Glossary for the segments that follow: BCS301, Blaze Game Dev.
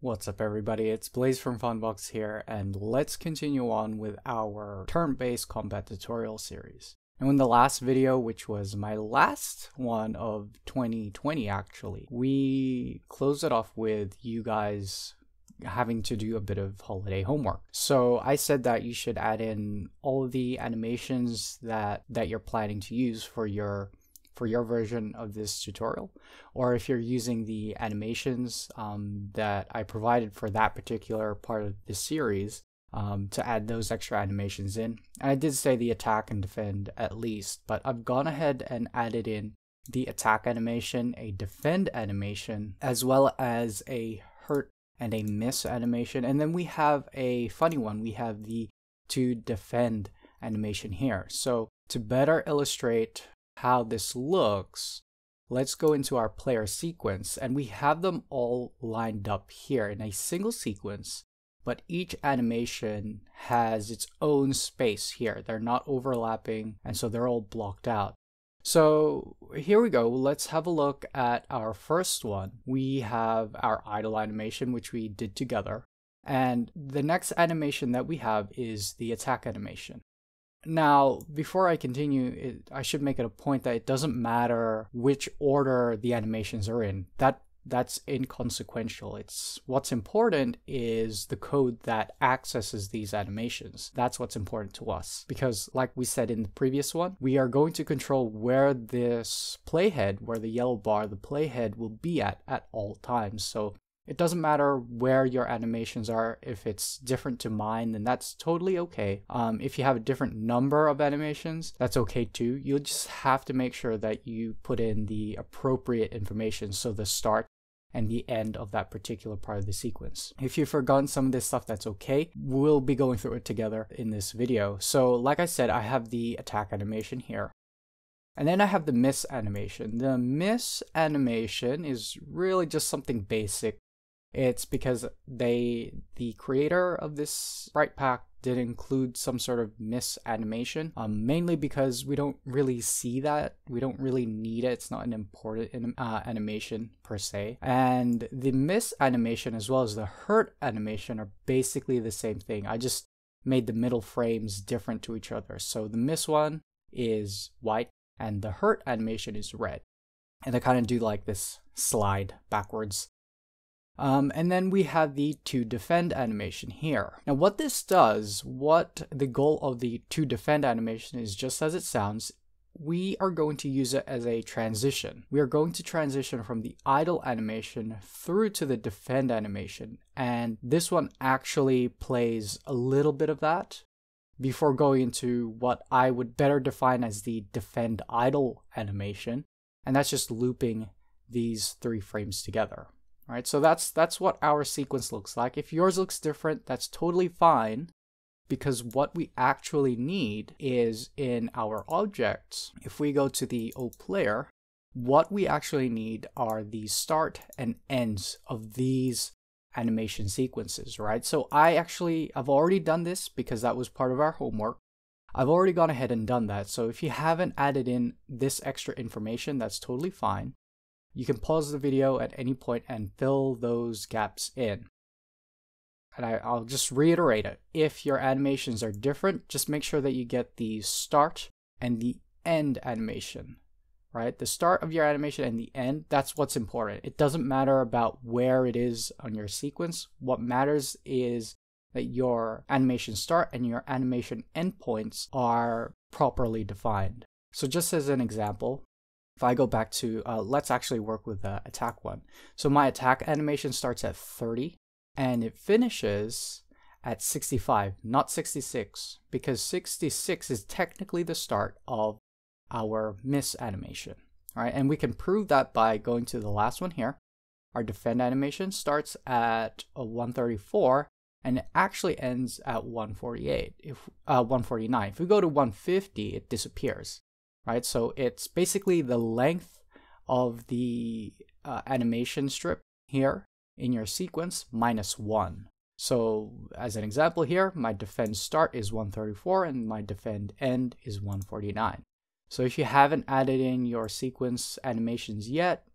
What's up everybody, it's Blaze from Funbox here, and let's continue on with our turn-based combat tutorial series. And in the last video, which was my last one of 2020 actually, we closed it off with you guys having to do a bit of holiday homework. So I said that you should add in all of the animations that you're planning to use for your version of this tutorial, or if you're using the animations that I provided for that particular part of the series, to add those extra animations in. And I did say the attack and defend at least, but I've gone ahead and added in the attack animation, a defend animation, as well as a hurt and a miss animation. And then we have a funny one. We have the to defend animation here. So to better illustrate how this looks, let's go into our player sequence, and we have them all lined up here in a single sequence, but each animation has its own space here. They're not overlapping, and so they're all blocked out. So here we go. Let's have a look at our first one. We have our idle animation, which we did together, and the next animation that we have is the attack animation. Now, before I continue, I should make it a point that it doesn't matter which order the animations are in. That's inconsequential. What's important is the code that accesses these animations. That's what's important to us, because like we said in the previous one, we are going to control where this playhead, where the yellow bar, the playhead will be at all times. So it doesn't matter where your animations are. If it's different to mine, then that's totally okay. If you have a different number of animations, that's okay too. You'll just have to make sure that you put in the appropriate information, so the start and the end of that particular part of the sequence. If you've forgotten some of this stuff, that's okay. We'll be going through it together in this video. So like I said, I have the attack animation here. And then I have the miss animation. The miss animation is really just something basic. It's because the creator of this sprite pack did include some sort of miss animation, mainly because we don't really see that. We don't really need it. It's not an important animation per se. And the miss animation as well as the hurt animation are basically the same thing. I just made the middle frames different to each other. So the miss one is white and the hurt animation is red. And they kind of do like this slide backwards. And then we have the to defend animation here. Now what this does, what the goal of the to defend animation is, just as it sounds, we are going to use it as a transition. We are going to transition from the idle animation through to the defend animation. And this one actually plays a little bit of that before going into what I would better define as the defend idle animation. And that's just looping these three frames together. All right, so that's what our sequence looks like. If yours looks different, that's totally fine, because what we actually need is in our objects, if we go to the O player, what we actually need are the start and ends of these animation sequences, right? So I've already done this because that was part of our homework. I've already gone ahead and done that. So if you haven't added in this extra information, that's totally fine. You can pause the video at any point and fill those gaps in. And I'll just reiterate it. If your animations are different, just make sure that you get the start and the end animation, right? The start of your animation and the end, that's what's important. It doesn't matter about where it is on your sequence. What matters is that your animation start and your animation endpoints are properly defined. So just as an example, if I go back to, let's actually work with the attack one. So my attack animation starts at 30 and it finishes at 65, not 66, because 66 is technically the start of our miss animation, right? And we can prove that by going to the last one here. Our defend animation starts at 134 and it actually ends at 148, 149. If we go to 150, it disappears. Right, so it's basically the length of the animation strip here in your sequence minus 1. So as an example here, my defend start is 134 and my defend end is 149. So if you haven't added in your sequence animations yet,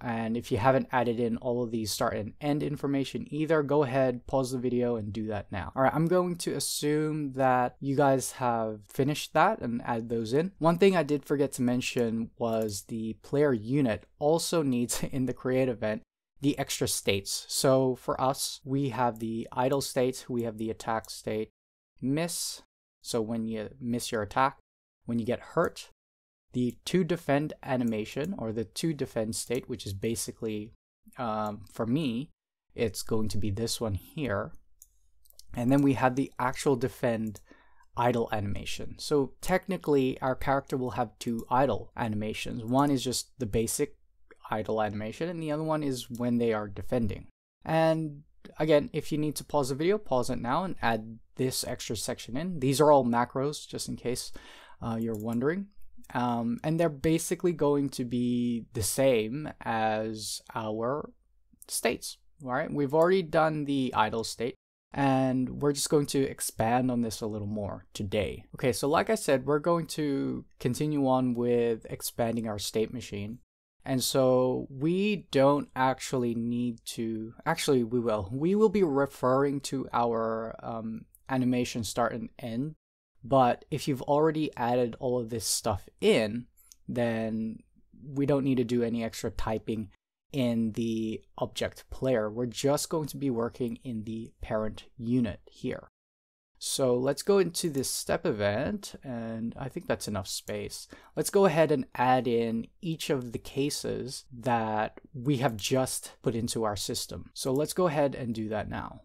And if you haven't added in all of these start and end information either, go ahead, pause the video and do that now. All right, I'm going to assume that you guys have finished that and add those in. One thing I did forget to mention was the player unit also needs in the create event the extra states. So for us, we have the idle state, we have the attack state, miss. So when you miss your attack, when you get hurt, the to defend animation or the to defend state, which is basically, for me, it's going to be this one here. And then we have the actual defend idle animation. So technically our character will have two idle animations. One is just the basic idle animation and the other one is when they are defending. And again, if you need to pause the video, pause it now and add this extra section in. These are all macros just in case you're wondering. And they're basically going to be the same as our states, all right? We've already done the idle state and we're just going to expand on this a little more today. Okay, so like I said, we're going to continue on with expanding our state machine. And so we don't actually need to, actually we will. We will be referring to our animation start and end. But if you've already added all of this stuff in, then we don't need to do any extra typing in the object player. We're just going to be working in the parent unit here. So let's go into this step event, and I think that's enough space. Let's go ahead and add in each of the cases that we have just put into our system. So let's go ahead and do that now.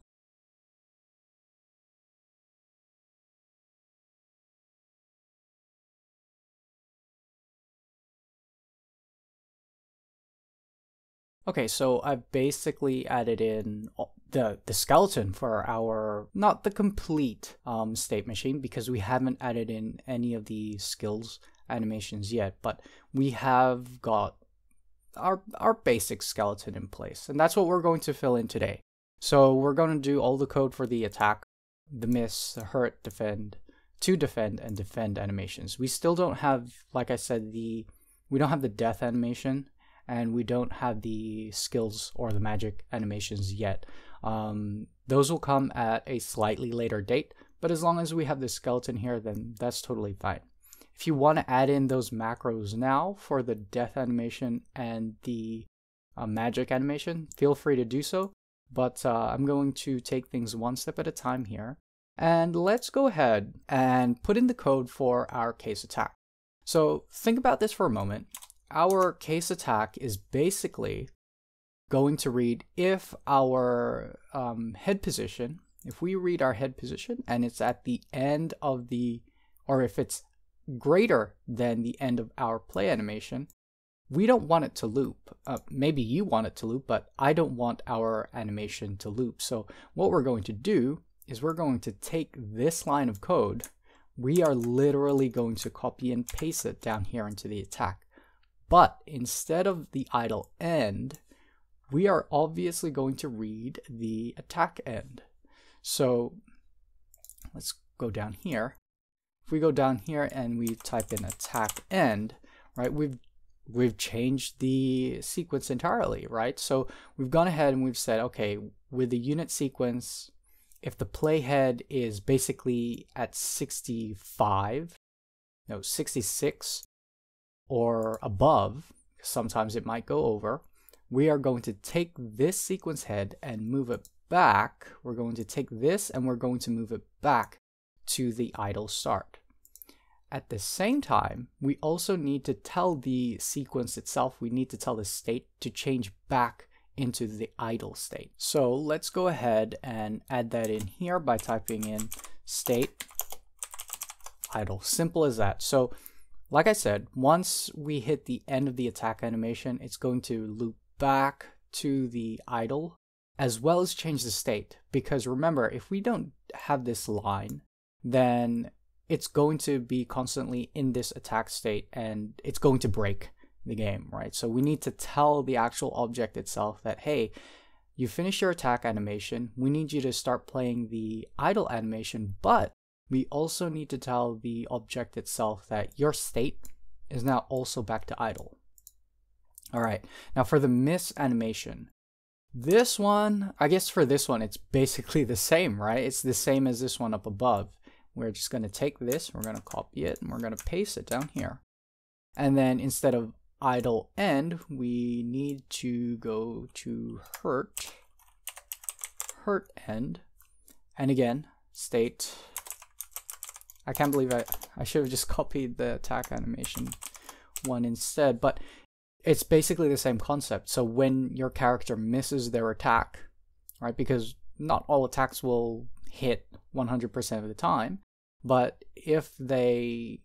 Okay, so I've basically added in the skeleton for our, not the complete state machine, because we haven't added in any of the skills animations yet, but we have got our basic skeleton in place, and that's what we're going to fill in today. So we're going to do all the code for the attack, the miss, the hurt, defend, to defend, and defend animations. We still don't have, like I said, we don't have the death animation, and we don't have the skills or the magic animations yet. Those will come at a slightly later date, but as long as we have the skeleton here, then that's totally fine. If you want to add in those macros now for the death animation and the magic animation, feel free to do so, but I'm going to take things one step at a time here. And let's go ahead and put in the code for our case attack. So think about this for a moment. Our case attack is basically going to read if our head position, if we read our head position and it's at the end of the, or if it's greater than the end of our play animation, we don't want it to loop. Maybe you want it to loop, but I don't want our animation to loop. So what we're going to do is we're going to take this line of code. We are literally going to copy and paste it down here into the attack. But instead of the idle end, we are obviously going to read the attack end. So let's go down here. If we go down here and we type in attack end, right, we've changed the sequence entirely, right? So we've gone ahead and we've said, okay, with the unit sequence, if the playhead is basically at 66, or above, sometimes it might go over, we are going to take this sequence head and move it back. We're going to take this and we're going to move it back to the idle start. At the same time, we also need to tell the sequence itself, we need to tell the state to change back into the idle state. So let's go ahead and add that in here by typing in state idle, simple as that. So like I said, once we hit the end of the attack animation, it's going to loop back to the idle, as well as change the state. Because remember, if we don't have this line, then it's going to be constantly in this attack state and it's going to break the game, right? So we need to tell the actual object itself that, hey, you finished your attack animation, we need you to start playing the idle animation, but we also need to tell the object itself that your state is now also back to idle. All right, now for the miss animation. This one, I guess for this one, it's basically the same, right? It's the same as this one up above. We're just gonna take this, we're gonna copy it, and we're gonna paste it down here. And then instead of idle end, we need to go to hurt end. And again, state, I can't believe I should have just copied the attack animation one instead, but it's basically the same concept. So when your character misses their attack, right, because not all attacks will hit 100% of the time, but if they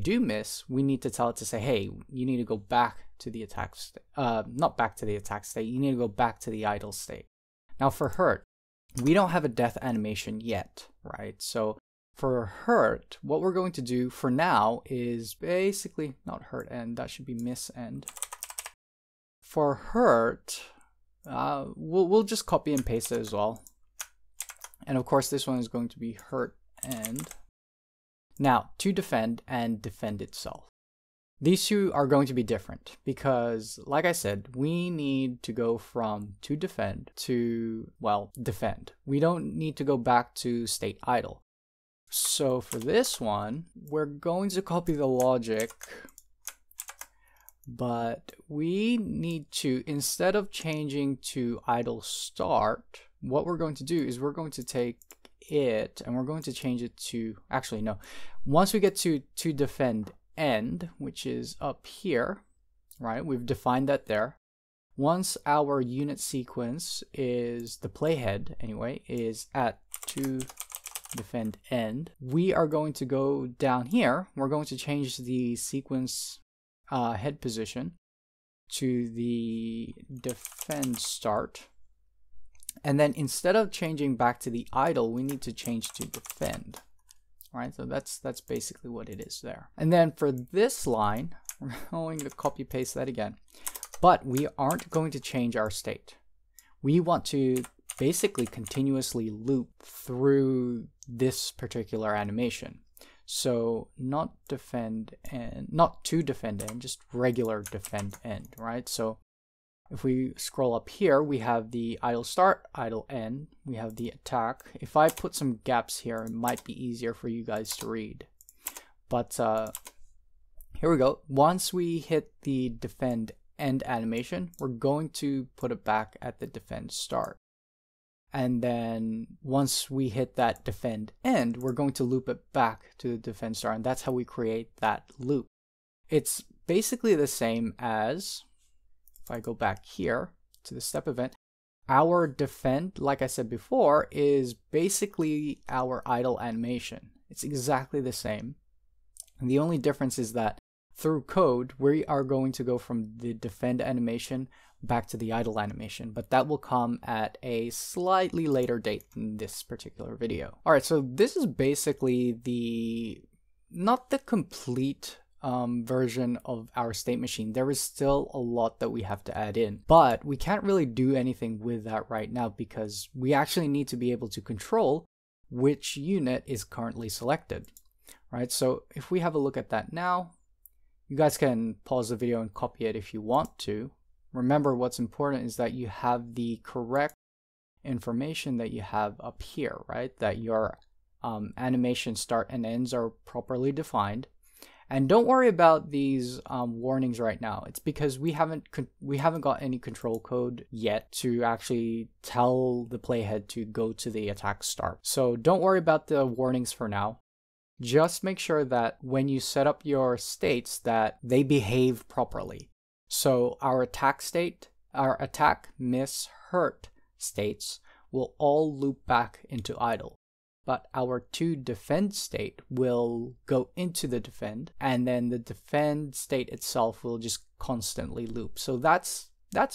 do miss, we need to tell it to say, hey, you need to go back to the attack state. Not back to the attack state, you need to go back to the idle state. Now for hurt, we don't have a death animation yet, right? So for hurt, what we're going to do for now is basically not hurt end, that should be miss end. For hurt, we'll just copy and paste it as well. And of course, this one is going to be hurt end. Now, to defend and defend itself. These two are going to be different because, like I said, we need to go from to defend to, well, defend. We don't need to go back to state idle. So for this one, we're going to copy the logic, but we need to, instead of changing to idle start, what we're going to do is we're going to take it and we're going to change it to, actually no, once we get to defend end, which is up here, right, we've defined that there. Once our unit sequence is, the playhead anyway, is at to defend end, we are going to go down here, we're going to change the sequence head position to the defend start, and then instead of changing back to the idle, we need to change to defend. All right, so that's basically what it is there. And then for this line, we're going to copy paste that again, but we aren't going to change our state. We want to basically continuously loop through this particular animation. So not defend end, not to defend end, just regular defend end, right? So if we scroll up here, we have the idle start, idle end, we have the attack. If I put some gaps here, it might be easier for you guys to read. But here we go. Once we hit the defend end animation, we're going to put it back at the defend start. And then once we hit that defend end, we're going to loop it back to the defend start, and that's how we create that loop. It's basically the same as, if I go back here to the step event, our defend, like I said before, is basically our idle animation. It's exactly the same. And the only difference is that through code, we are going to go from the defend animation back to the idle animation, but that will come at a slightly later date in this particular video. All right, so this is basically the, not the complete version of our state machine. There is still a lot that we have to add in, but we can't really do anything with that right now because we actually need to be able to control which unit is currently selected, right? So if we have a look at that now, you guys can pause the video and copy it if you want to. Remember, what's important is that you have the correct information that you have up here, right? That your animation start and ends are properly defined. And don't worry about these warnings right now. It's because we haven't got any control code yet to actually tell the playhead to go to the attack start. So don't worry about the warnings for now. Just make sure that when you set up your states that they behave properly. So our attack state, our attack, miss, hurt states will all loop back into idle, but our to defend state will go into the defend, and then the defend state itself will just constantly loop. So that's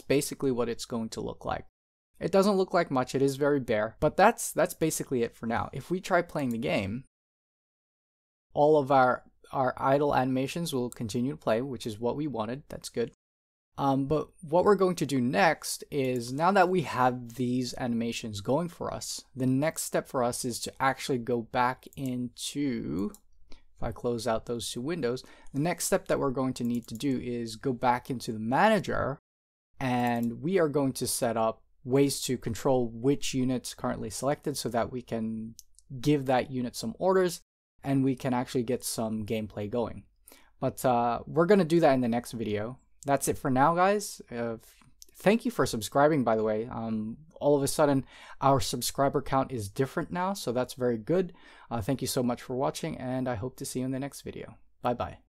basically what it's going to look like. It doesn't look like much, it is very bare, but that's basically it for now. If we try playing the game, all of our idle animations will continue to play, which is what we wanted. That's good. But what we're going to do next is, now that we have these animations going for us, the next step for us is to actually go back into If I close out those two windows, the next step that we're going to need to do is go back into the manager, and we are going to set up ways to control which unit's currently selected so that we can give that unit some orders and we can actually get some gameplay going. But we're going to do that in the next video. That's it for now, guys. Thank you for subscribing, by the way. All of a sudden, our subscriber count is different now, so that's very good. Thank you so much for watching, and I hope to see you in the next video. Bye-bye.